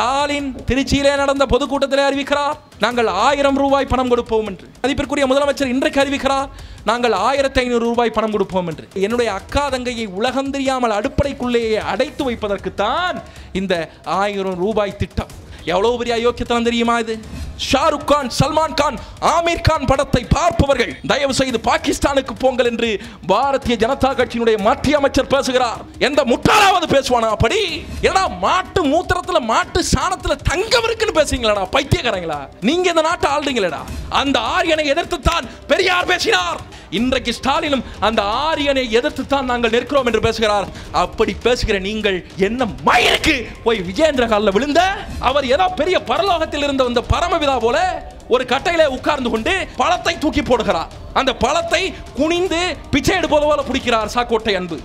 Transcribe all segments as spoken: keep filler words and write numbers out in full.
Stalin, Tirichile and the Podukuta Vikra, Nangal Ayram Rubai Panamuru Pomentry. Adipurkuria Mudamacher Indrekarivikra, Nangal Ayratain Rubai Panamuru Pomentry. Yenode Akka, Nangai, Ulahundriamal, Adupakule, Adaitu Padakatan in the Ayram Rubai Tita. Yavlovia Yokitandrimade, Shahrukh Khan, Salman Khan, Amir Khan, Padatai Parpovergay, Diavasai, the Pakistani Kupongal and Bharatiya Janata Party, Matia Macher Persegrar, and the Mutara the Peswana Padi, Yana Mart, Mutratla, Mart, Sanatla, Tankavikan Pesingla, Paikarangla, Ning and the Nata Aldingleda, and the Aryan Yedatan, Periyar Besinar, Indra Kistalinum, and the Aryan Yedatan, Angle Nercrom and Pesegrar, a pretty Pesegre and Ingle, Yen Mayrki, why Vijayendra Halabulinda, our Yellow Peria Paralatil and the Paramavila Vole. ஒரு கட்டையிலே உட்கார்ந்து கொண்டு பழத்தை தூக்கி போடுகிறார் அந்த பழத்தை குனிந்து பிச்சை எடுப்பதுபோல புடிக்கிறார் சாக்கோட்டை அன்பு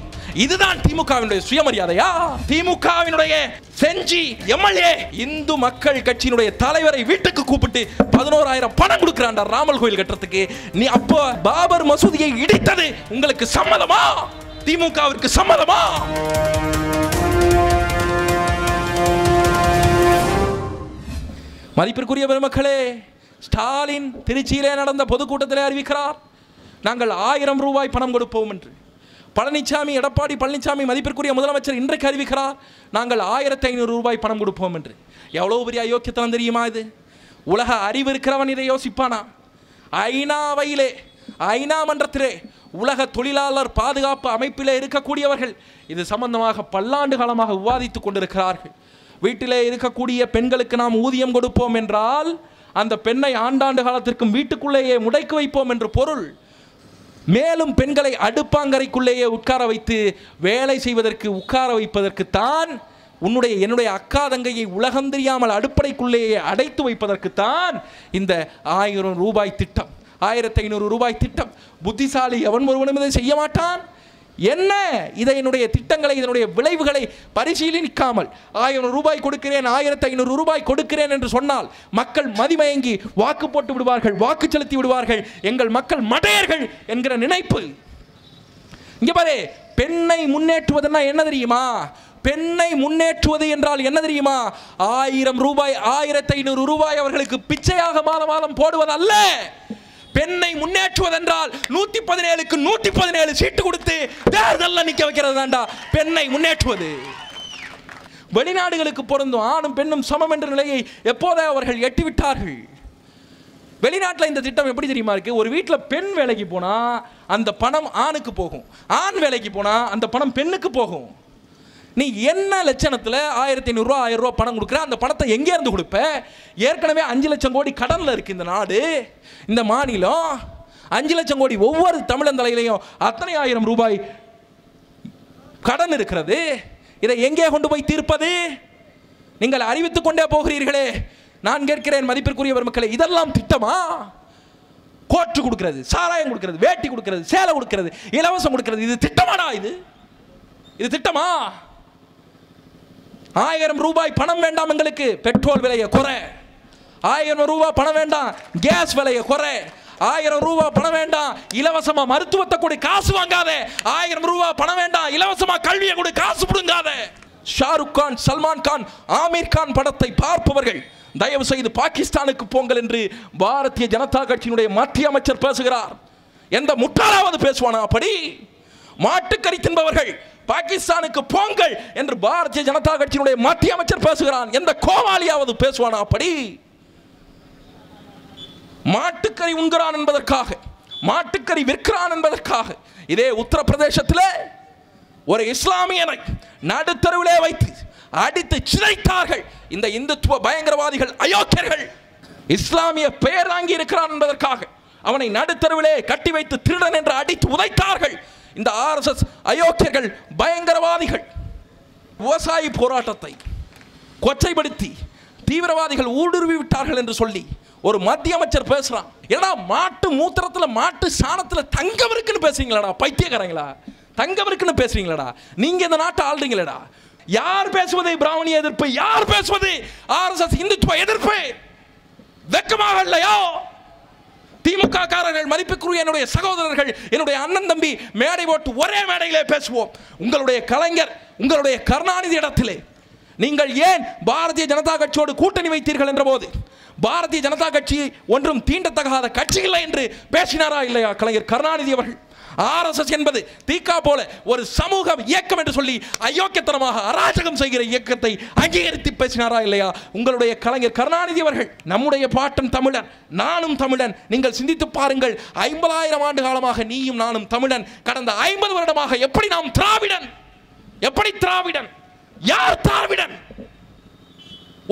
இதுதான் திமுகவினுடைய சுயமரியாதையா திமுகவினுடைய செஞ்சி எம்எல்ஏ இந்து மக்கள் கட்சியினுடைய தலைவரை வீட்டுக்கு கூப்பிட்டு பதினோராயிரம் பணம் கொடுக்கறான்டா ராமர் கோயில் கட்டறதுக்கு நீ அப்ப பாபர் மசூதியை இடித்தது உங்களுக்கு சம்மதமா திமுகவிற்கு சம்மதமா மதிப்பிற்குரிய பெருமக்களே Stalin, Tirichile and the Podukuta Vikra, Nangal Ayram Rubai Panamuru Pomentry, Palanichami, Edappadi Palaniswami, Madipurkuria Mudamacher Indrekarivikra, Nangal Ayratain Rubai Panamuru Pomentry, Yavlovia Yokitandri Made, Ulaha Ariver Kravanida Yosipana, Aina Vaile, Aina Mandatre, Ulaha Tulila, Padapa, Amipila, Erika Kudiavarhel, in the Samanamaka Paland Halamaha Wadi to Kundakar, Vitila Erika Kudia, Pengalakam, Udiam Godupom and Ral. And the Penai ஆண்டாண்டு காலத்திற்கும் வீட்டுக்குள்ளேயே முடைக்க வைப்போம் என்று பொருள் மேலும் பெண்களை அடுப்பாங்கரைக்குள்ளேயே உட்கார வைத்து வேலை செய்வதற்கு உட்கார வைப்பதற்கு தான் உன்னுடைய என்னுடைய அக்கா தங்கையை உலகந்தறியாமல் அடுப்படைக்குள்ளேயே அடைத்து வைப்பதற்கு தான் இந்த ஆயிரம் ரூபாய் திட்டம் ஆயிரத்து ஐநூறு ரூபாய் திட்டம் புத்திசாலி எவன் ஒருவனும் இதை செய்ய மாட்டான் என்ன இதை என்னுடைய திட்டங்களை இதனுடைய விளைவுகளை பரிசீலிக்காமல் ஆயிரம் ரூபாய் கொடுக்கிறேன் ஆயிரத்து ஐநூறு ரூபாய் கொடுக்கிறேன் என்று சொன்னால் மக்கள் மதிமயங்கி வாக்கு போட்டு விடுவார்கள் வாக்கு செலுத்தி விடுவார்கள் எங்கள் மக்கள் மடையர்கள் என்கிற நினைப்பு இங்க பாரு பெண்ணை முன்னேற்றுவதுன்னா என்ன தெரியுமா பெண்ணை முன்னேற்றுவது என்றால் என்ன தெரியுமா ஆயிரம் ரூபாய் ஆயிரத்து ஐநூறு ரூபாய் அவர்களுக்கு பிச்சையாக மாதம் மாதம் போடுவதல்ல பெண்ணை முன்னேற்றுவதென்றால் நூற்று பதினேழுக்கு நூற்று பதினேழு சீட்டு கொடுத்து தேர்தல்ல நிக்க வைக்கிறதுதான்டா பெண்ணை முன்னேற்றுவது வெளிநாடுகளுக்கு பொருந்தும் ஆணும் பெண்ணும் சமம் என்ற நிலையை எப்போதே அவர்கள் எட்டிவிட்டார்கள் வெளிநாட்டில் இந்த திட்டம் எப்படி தெரியுமா இருக்கு ஒரு வீட்ல பெண் வேலைக்கு போனா அந்த பணம் ஆணுக்கு போகும் ஆண் வேலைக்கு போனா அந்த பணம் பெண்ணுக்கு போகும் நீ என்ன லட்சணத்துல ஆயிரத்து ஐநூறு ரூபாய் ஆயிரம் ரூபாய் பணம் குடுக்குற அந்த பணத்தை எங்க இருந்து கொடுப்ப ஏற்கனவே அஞ்சு லட்சம் கோடி கடன்ல இருக்கு இந்த நாடு இந்த மாநிலம் அஞ்சு லட்சம் கோடி ஒவ்வொரு தமிழன் தலையிலயும் அத்தனை ஆயிரம் ரூபாய் கடன் இருக்குது இதை எங்கே கொண்டு போய் தீர்ப்பது நீங்கள் அறிவித்துக் கொண்டே போகிறீர்களே நான் கேட்கிறேன் மதிப்பிற்குரிய பெருமக்களே இதெல்லாம் திட்டமா கோட்டு குடுக்குறது சாராயம் குடுக்குறது வேட்டி குடுக்குறது சேலை குடுக்குறது இலவசம் குடுக்குறது இது திட்டமாடா இது இது திட்டமா ஆயிரம் ரூபாய் பணம் வேண்டாம் எங்களுக்கு பெட்ரோல் விலையை குறை ஆயிரம் ரூபாய் பணம் வேண்டாம் கேஸ் விலையை குறை ஆயிரம் ரூபாய் பணம் வேண்டாம் இலவசமா மருத்துவத்தை கொடு காசு வாங்காதே ஆயிரம் ரூபாய் பணம் வேண்டாம் இலவசமா கல்வியை கொடு காசு புடுங்காதே ஷாருக் கான் சல்மான் கான் ஆமீர் கான் படத்தை பார்ப்பவர்கள் தயவு செய்து பாகிஸ்தானுக்கு போங்கள் என்று பாரதிய ஜனதா கட்சியினுடைய மத்திய அமைச்சர் பேசுகிறார் எந்த முட்டாளாவது பேசுவானா அப்படி மாட்டுக்கறி தின்பவர்கள் பாகிஸ்தானுக்கு போங்கள் என்று பாரதிய ஜனதா கட்சியினுடைய மத்திய அமைச்சர் பேசுகிறான் எந்த கோமாளியாவது பேசுவானா அப்படி மாட்டுக்கறி உண்கிறான் என்பதற்காக மாட்டுக்கறி விற்கிறான் என்பதற்காக இதே உத்தரப்பிரதேசத்திலே ஒரு இஸ்லாமியனை நடுத்தருவிலே வைத்து அடித்து சிதைத்தார்கள் இந்த இந்துத்துவ பயங்கரவாதிகள் அயோக்கியர்கள் இஸ்லாமிய பெயர் வாங்கி இருக்கிறான் என்பதற்காக அவனை நடுத்தருவிலே கட்டி வைத்து திருடன் என்று அடித்து உதைத்தார்கள் இந்த ஆர் எஸ் எஸ் அயோக்கியர்கள் பயங்கரவாதிகள் விவசாயி போராட்டத்தை கொச்சைப்படுத்தி தீவிரவாதிகள் ஊடுருவி விட்டார்கள் என்று சொல்லி ஒரு மத்திய அமைச்சர் பேசுறான் ஏடா மாட்டு மூத்திரத்துல மாட்டு சாணத்துல தங்கம் இருக்குன்னு பேசுறீங்களாடா பைத்தியக்காரங்களா தங்கம் இருக்குன்னு பேசுறீங்களாடா நீங்க இந்த நாட்டை ஆள்றீங்களாடா யார் பேசுவது பிராமணிய எதிர்ப்பு யார் பேசுவது ஆர் எஸ் எஸ் இந்துத்துவ எதிர்ப்பு வெக்கமாக இல்லையா திமுக காரர்கள் மதிப்புக்குரிய என்னுடைய சகோதரர்கள் என்னுடைய அண்ணன் தம்பி மேடை போட்டு ஒரே மேடையிலே பேசுவோம் உங்களுடைய கலைஞர் உங்களுடைய கருணாநிதி இடத்திலே நீங்கள் ஏன் பாரதிய ஜனதா கட்சியோடு கூட்டணி வைத்தீர்கள் என்றபோது பாரதிய ஜனதா கட்சி ஒன்றும் தீண்டத்தகாத கட்சி இல்லை என்று பேசினாரா இல்லையா கலைஞர் கருணாநிதி அவர்கள்? ஆர்எஸ்எஸ் என்பது தீகா போல ஒரு சமூக இயக்கம் என்று சொல்லி அயோக்கியத்தனமாக அராஜகம் செய்கிற இயக்கத்தை அங்கீகரித்து பேசினாரா இல்லையா உங்களுடைய கலைஞர் கருணாநிதி அவர்கள்? நம்முடைய பாட்டன் தமிழன், நானும் தமிழன். நீங்கள் சிந்தித்து பாருங்கள், ஐம்பதாயிரம் ஆண்டு காலமாக நீயும் நானும் தமிழன். கடந்த ஐம்பது வருடமாக எப்படி நாம் திராவிடன், எப்படி திராவிடன், யார் திராவிடன்?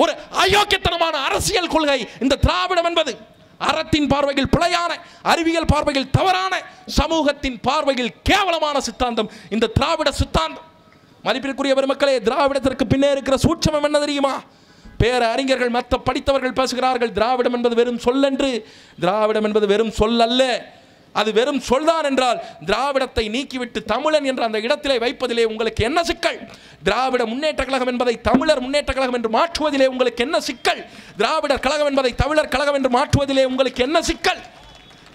ஒரு அயோக்கியத்தனமான அரசியல் கொள்கை இந்த திராவிடம் என்பது. அறத்தின் பார்வையில் பிழையான, அறிவியல் பார்வையில் தவறான, சமூகத்தின் பார்வையில் கேவலமான சித்தாந்தம் இந்த திராவிட சித்தாந்தம். மதிப்பிற்குரிய பெருமக்களே, திராவிடத்திற்கு பின்னே இருக்கிற சூட்சமம் என்ன தெரியுமா? பேர அறிஞர்கள் மற்ற படித்தவர்கள் பேசுகிறார்கள், திராவிடம் என்பது வெறும் சொல் என்று. திராவிடம் என்பது வெறும் சொல் அல்ல, அது வெறும் சொல்தான் என்றால் திராவிடத்தை நீக்கிவிட்டு தமிழன் என்ற அந்த இடத்திலே வைப்பதிலே உங்களுக்கு என்ன சிக்கல்? திராவிட முன்னேற்ற கழகம் என்பதை தமிழர் முன்னேற்ற கழகம் என்று மாற்றுவதிலே உங்களுக்கு என்ன சிக்கல்? திராவிடர் கழகம் என்பதை தமிழர் கழகம் என்று மாற்றுவதிலே உங்களுக்கு என்ன சிக்கல்?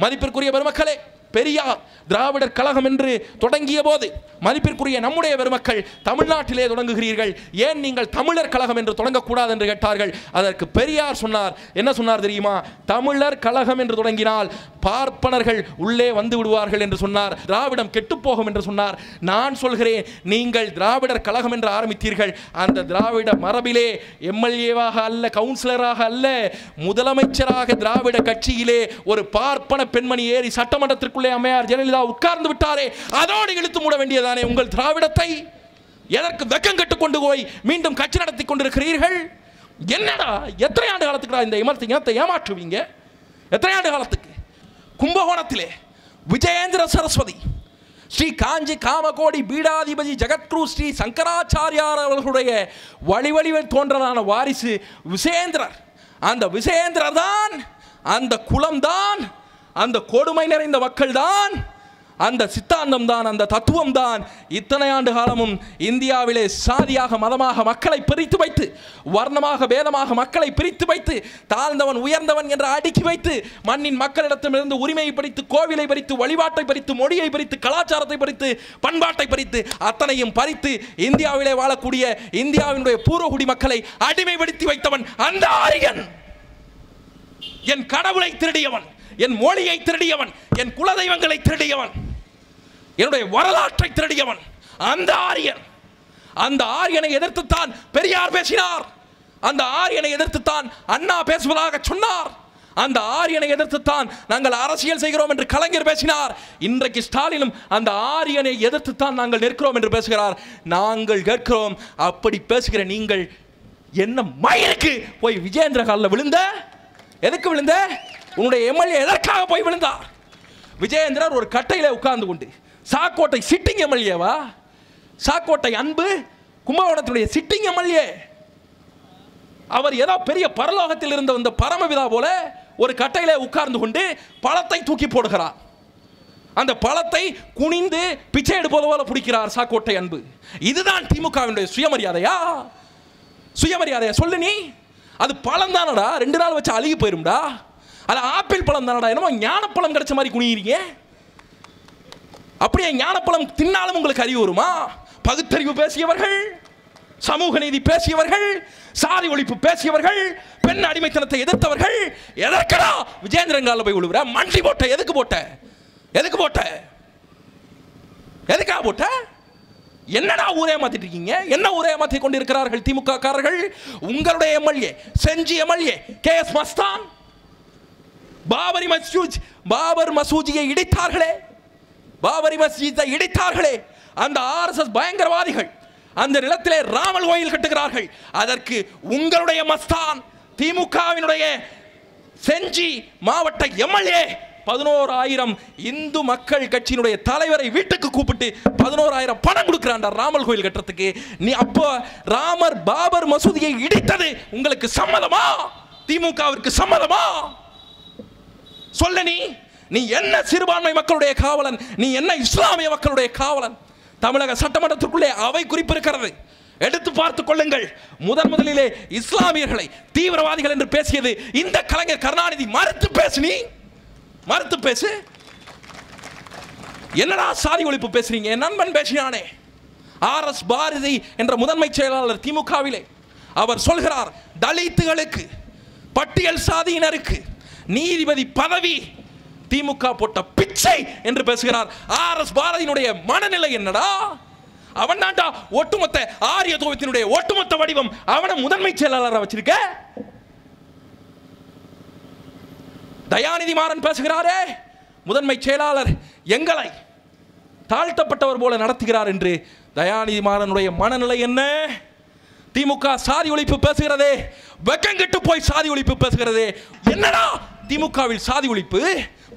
மதிப்பிற்குரிய பெருமக்களே, பெரியார் திராவிடர் கழகம் என்று தொடங்கிய போது மதிப்பிற்குரிய நம்முடைய பெருமக்கள் தமிழ்நாட்டிலே தொடங்குகிறீர்கள், ஏன் நீங்கள் தமிழர் கழகம் என்று தொடங்கக்கூடாது என்று கேட்டார்கள். அதற்கு பெரியார் சொன்னார், என்ன சொன்னார் தெரியுமா? தமிழர் கழகம் என்று தொடங்கினால் பார்ப்பனர்கள் உள்ளே வந்து விடுவார்கள் என்று சொன்னார், திராவிடம் கெட்டுப்போகும் என்று சொன்னார். நான் சொல்கிறேன், நீங்கள் திராவிடர் கழகம் என்று ஆரம்பித்தீர்கள், அந்த திராவிட மரபிலே எம்எல்ஏவாக அல்ல, கவுன்சிலராக அல்ல, முதலமைச்சராக திராவிட கட்சியிலே ஒரு பார்ப்பன பெண்மணி ஏறி சட்டமன்றத்திற்கு அம்மையார் ஜெயலலிதா உட்கார்ந்து விட்டாரே, அதோடு இழுத்து மூட வேண்டியதானே உங்கள் திராவிடத்தை? எதற்கு வெக்கம் கட்டு கொண்டு போய் மீண்டும் கட்சி நடத்தி கொண்டிருக்கிறீர்கள்? என்னடா எத்தனை ஆண்டு காலத்துக்கு இந்த இனத்தை ஏமாற்றுவீங்க? எத்தனை ஆண்டு காலத்துக்கு? கும்பகோணத்திலே விஜயேந்திர சரஸ்வதி, ஸ்ரீ காஞ்சி காமகோடி பீடாதிபதி ஜெகத்குரு ஸ்ரீ சங்கராச்சாரியார் அவர்களுடைய வழிவழிவ தோன்றலான வாரிசு விஜயேந்திரர். அந்த விஜயேந்திரர் தான், அந்த குலம்தான், அந்த கொடுமை நிறைந்த மக்கள் தான், அந்த சித்தாந்தம் தான், அந்த தத்துவம் தான் இத்தனை ஆண்டு காலமும் இந்தியாவிலே சாதியாக மதமாக மக்களை பிரித்து வைத்து, வர்ணமாக பேதமாக மக்களை பிரித்து வைத்து, தாழ்ந்தவன் உயர்ந்தவன் என்று அடுக்கி வைத்து, மண்ணின் மக்களிடத்திலிருந்து உரிமையை பறித்து, கோவிலை பறித்து, வழிபாட்டை பறித்து, மொழியை பறித்து, கலாச்சாரத்தை பறித்து, பண்பாட்டை பறித்து, அத்தனையும் பறித்து இந்தியாவிலே வாழக்கூடிய இந்தியாவினுடைய பூர்வகுடி மக்களை அடிமைப்படுத்தி வைத்தவன் அந்த ஆரியன். என் கடவுளை திருடியவன், என் மொழியை திருடியவன், என் குலதெய்வங்களை திருடியவன், என்னுடைய வரலாற்றை திருடியவன் அந்த ஆரியன். அந்த ஆரியனை எதிர்த்துத்தான் பெரியார் பேசினார், அந்த ஆரியனை எதிர்த்துத்தான் அண்ணா பேசுவதாக சொன்னார், அந்த ஆரியனை எதிர்த்துத்தான் நாங்கள் அரசியல் செய்கிறோம் என்று கலைஞர் பேசினார். இன்றைக்கு ஸ்டாலினும் அந்த ஆரியனை எதிர்த்துத்தான் நாங்கள் நிற்கிறோம் என்று பேசுகிறார். நாங்கள் கேட்கிறோம், அப்படி பேசுகிற நீங்கள் என்ன மயிருக்கு போய் விஜயேந்திர காலில் விழுந்த? எதுக்கு விழுந்த? உன்னுடைய எம்எல்ஏ எதற்காக போய் விழுந்தார்? விஜயேந்திரர் ஒரு கட்டையில் உட்கார்ந்து கொண்டு, சாக்கோட்டை சிட்டிங் எம்எல்ஏவா? சாக்கோட்டை அன்பு கும்பகோணத்துடைய சிட்டிங் எம்எல்ஏ அவர் ஏதோ பெரிய பரலோகத்தில் இருந்த வந்த பரமபிதா போல ஒரு கட்டையிலே உட்கார்ந்து கொண்டு பழத்தை தூக்கி போடுகிறார். அந்த பழத்தை குனிந்து பிச்சை எடுப்பது போல பிடிக்கிறார் சாக்கோட்டை அன்பு. இதுதான் திமுகவினுடைய சுயமரியாதையா? சுயமரியாதையா சொல்லு நீ? அது பழம் தானடா, ரெண்டு நாள் வச்சு அழுகி போயிரும்டா. அது ஆப்பிள் பழம் தானடா, என்னமோ ஞானப்பழம் கிடைச்ச மாதிரி குனியிறீங்க. அப்படியே ஞானப்பழம் தின்னாலும் உங்களுக்கு அறிவு வருமா? பகுத்தறிவு பேசியவர்கள், சமூக நீதி பேசியவர்கள், சாதி ஒழிப்பு பேசியவர்கள், பெண் அடிமைத்தனத்தை எதிர்த்தவர்கள் எதற்கடா விஜயேந்திரங்கால போய் விழுவுற? மண்டி போட்ட, எதுக்கு போட்ட? எதுக்கு போட்ட? எதுக்காக போட்ட? என்னடா ஊரே மாத்திட்டு இருக்கீங்க? என்ன ஊரே மாற்றி கொண்டு இருக்கிறார்கள் திமுக காரர்கள்? உங்களுடைய MLA, Gingee MLA K S Masthan, Babri Masjid, Babur மசூதியை இடித்தார்களே, பாபரி மஸ்ஜிதை இடித்தார்களே அந்த ஆர்எஸ்எஸ் பயங்கரவாதிகள். அந்த நிலத்திலே ராமர் கோயில் கட்டுகிறார்கள், அதற்கு உங்களுடைய மஸ்தான் திமுகவினுடைய செஞ்சி மாவட்ட எம்எல்ஏ பதினோராயிரம் இந்து மக்கள் கட்சியினுடைய தலைவரை வீட்டுக்கு கூப்பிட்டு பதினோராயிரம் பணம் கொடுக்கிறான்டா ராமர் கோயில் கட்டுறதுக்கு. நீ அப்போ ராமர் பாபர் மசூதியை இடித்தது உங்களுக்கு சம்மதமா? திமுகவிற்கு சம்மதமா? சொல்ல நீ, நீ என்ன சிறுபான்மை மக்களுடைய காவலன்? நீ என்ன இஸ்லாமிய மக்களுடைய காவலன்? தமிழக சட்டமன்றத்திற்குள்ளே அவை குறிப்பிருக்கிறது, எடுத்து பார்த்துக் கொள்ளுங்கள். முதன் முதலிலே இஸ்லாமியர்களை தீவிரவாதிகள் என்று பேசியது இந்த கலைஞர் கருணாநிதி. மறுத்து பேசு, நீ மறுத்து பேசு. என்னடா சாதி ஒழிப்பு பேசுறீங்க? நண்பன் பேசினானே ஆர் எஸ் பாரதி என்ற முதன்மை செயலாளர் திமுகவிலே, அவர் சொல்கிறார், தலித்துகளுக்கு, பட்டியல் சாதியினருக்கு, நீதிபதி பதவி திமுக போட்ட பிச்சை என்று பேசுகிறார். ஆர்எஸ் பாரதியினுடைய மனநிலை என்னடா? அவன் தான்டா ஒட்டுமொத்த ஆரிய தோவத்தினுடைய ஒட்டுமொத்த வடிவம். அவனை முதன்மை செயலாளராக வச்சிருக்க. தயாநிதி மாறன் பேசுகிறாரே, முதன்மை செயலாளர் எங்களை தாழ்த்தப்பட்டவர் போல நடத்துகிறார் என்று. தயாநிதி மாறனுடைய மனநிலை என்ன? திமுக சாதி ஒழிப்பு பேசுகிறதே, வெக்கங்கெட்டு போய் சாதி ஒழிப்பு பேசுகிறதே. என்னடா திமுகவில் சாதி ஒழிப்பு?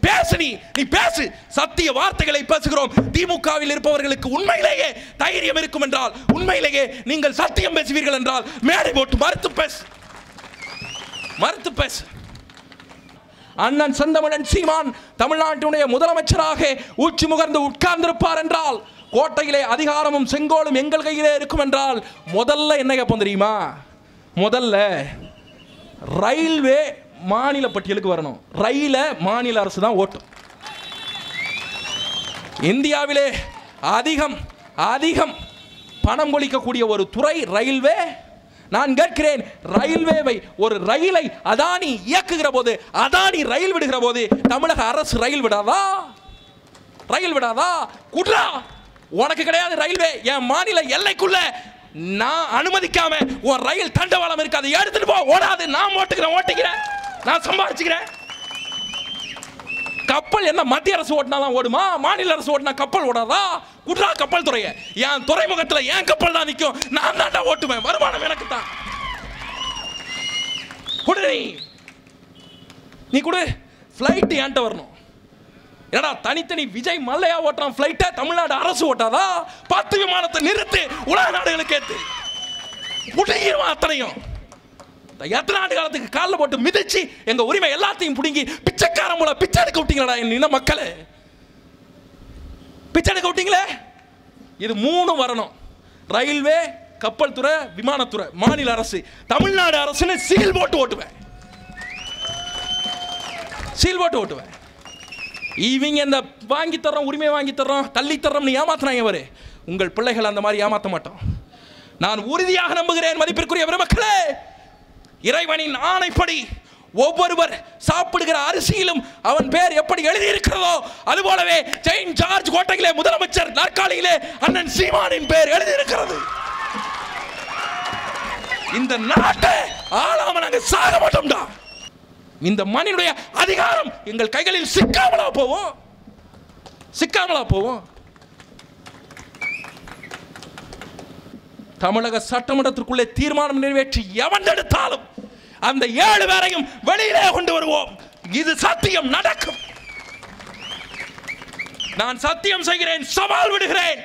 பேசு, நீ நீ பேசு, சத்திய வார்த்தைகளை பேசுகிறோம். திமுகவில் இருப்பவர்களுக்கு உண்மையிலேயே தைரியம் இருக்கும் என்றால், உண்மையிலேயே நீங்கள் சத்தியம் பேசுவீர்கள் என்றால், மேடை போட்டு மறுத்து பேசு, மறுத்து பேசு. அண்ணன் செந்தமிழன் சீமான் தமிழ்நாட்டினுடைய முதலமைச்சராக உச்சி முகர்ந்து உட்கார்ந்திருப்பார் என்றால், கோட்டையிலே அதிகாரமும் செங்கோலும் எங்கள் கையிலே இருக்கும் என்றால், முதல்ல என்ன கேட்போம் தெரியுமா? முதல்ல ரயில்வே மாநில பட்டியலுக்கு வரணும். ரயில மாநில அரசு தான் ஓட்டும். இந்தியாவிலே அதிகம் அதிகம் பணம் ஒழிக்கக்கூடிய ஒரு துறை ரயில்வே. நான் கேட்கிறேன், ரயில்வேவை, ஒரு ரயிலை அதானி இயக்குகிற போது, அதானி ரயில் விடுகிற போது, தமிழக அரசு ரயில் விடாதா? ரயில் விடாதா? குட்ரா, உனக்கு கிடையாது ரயில்வே, என் மாநில எல்லைக்குள்ள நான் அனுமதிக்காம ஒரு ரயில் தண்டவாளம் இருக்காது, எடுத்துட்டு போ, ஓடாது, நான் ஓட்டுக்கிறேன், ஓட்டிக்கிறேன், நான் சம்பாதிச்சுக்கிறேன். கப்பல் என்ன மத்திய அரசு ஓட்டினாதான் ஓடுமா? மாநில அரசு ஓட்டினா கப்பல் ஓடாதா? குட்ரா கப்பல் துறையை, என் துறைமுகத்தில் என் கப்பல் தான் நிற்கும், நான் தான் ஓட்டுவேன், வருமானம் எனக்கு தான். குடு நீ, குடு. ஃப்ளைட்டு ஏன்ட்ட வரணும். ஏடா தனித்தனி விஜய் மல்லையா ஓட்டுறான் ஃப்ளைட்டை, தமிழ்நாடு அரசு ஓட்டாதா? பத்து விமானத்தை நிறுத்து, உலக நாடுகளுக்கு ஏற்று முடியுமா? அத்தனையும் எத்தனை ஆண்டு காலத்துக்கு காலில் போட்டு மிதிச்சு எங்கள் உரிமை எல்லாத்தையும் பிடுங்கி பிச்சைக்காரன் மூலம் பிச்சை எடுக்க விட்டீங்களா? என்ன மக்களே, பிச்சை எடுக்க விட்டீங்களே. இது மூணும் வரணும், ரயில்வே, கப்பல் துறை, விமானத்துறை, மாநில அரசு. தமிழ்நாடு அரசுன்னு சீல் போட்டு ஓட்டுவேன், சீல் போட்டு ஓட்டுவேன். இவங்க இந்த வாங்கி தர்றோம், உரிமை வாங்கி தர்றோம், தள்ளி தர்றோம்னு ஏமாத்தினாங்க. வரு, உங்கள் பிள்ளைகள் அந்த மாதிரி ஏமாற்ற மாட்டோம். நான் உறுதியாக நம்புகிறேன் மதிப்பிற்குரிய மக்களே, இறைவனின் ஆணைப்படி ஒவ்வொருவர் சாப்பிடுகிற அரிசியிலும் அவன் பேர் எப்படி எழுதியிருக்கிறதோ, அதுபோலவே செயின்ட் ஜார்ஜ் கோட்டையிலே முதலமைச்சர் நாற்காலியிலே அண்ணன் சீமானின் பேர் எழுதியிருக்கிறது. இந்த நாட்டை ஆளாம நாங்கள் சாக மாட்டோம்டா. இந்த மண்ணினுடைய அதிகாரம் எங்கள் கைகளில் சிக்காமலா போவோம், சிக்காமலா போவோம். தமிழக சட்டமன்றத்திற்குள்ளே தீர்மானம் நிறைவேற்றி எவன் எடுத்தாலும் அந்த ஏழு பேரையும் வெளியிலே கொண்டு வருவோம். இது சத்தியம், நடக்கும். நான் சத்தியம் செய்கிறேன், சவால் விடுகிறேன்.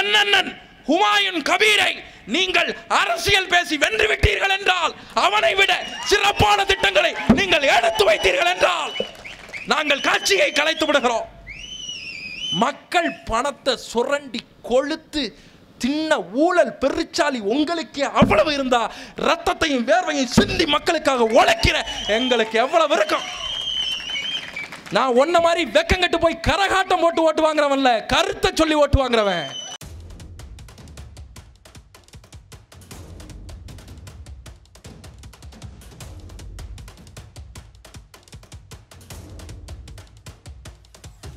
என்னென்ன ஹுமாயூன் கபீரை நீங்கள் அரசியல் பேசி வென்று விட்டீர்கள் என்றால், அவனை விட சிறப்பான திட்டங்களை நீங்கள் எடுத்து வைத்தீர்கள் என்றால், நாங்கள் காட்சியை கலைத்து விடுகிறோம். மக்கள் பணத்தை சுரண்டி கொளுத்து தின்ன ஊழல் பெருச்சாலி உங்களுக்கு அவ்வளவு இருந்தா, ரத்தத்தையும் வேர்வையும் சிந்தி மக்களுக்காக உழைக்கிற எங்களுக்கு எவ்வளவு இருக்கும்? நான் ஒன்ன மாதிரி வெக்கங்கட்டு போய் கரகாட்டம் போட்டு ஓட்டு வாங்குறவன்ல, கருத்தை சொல்லி ஓட்டு வாங்குறவன்.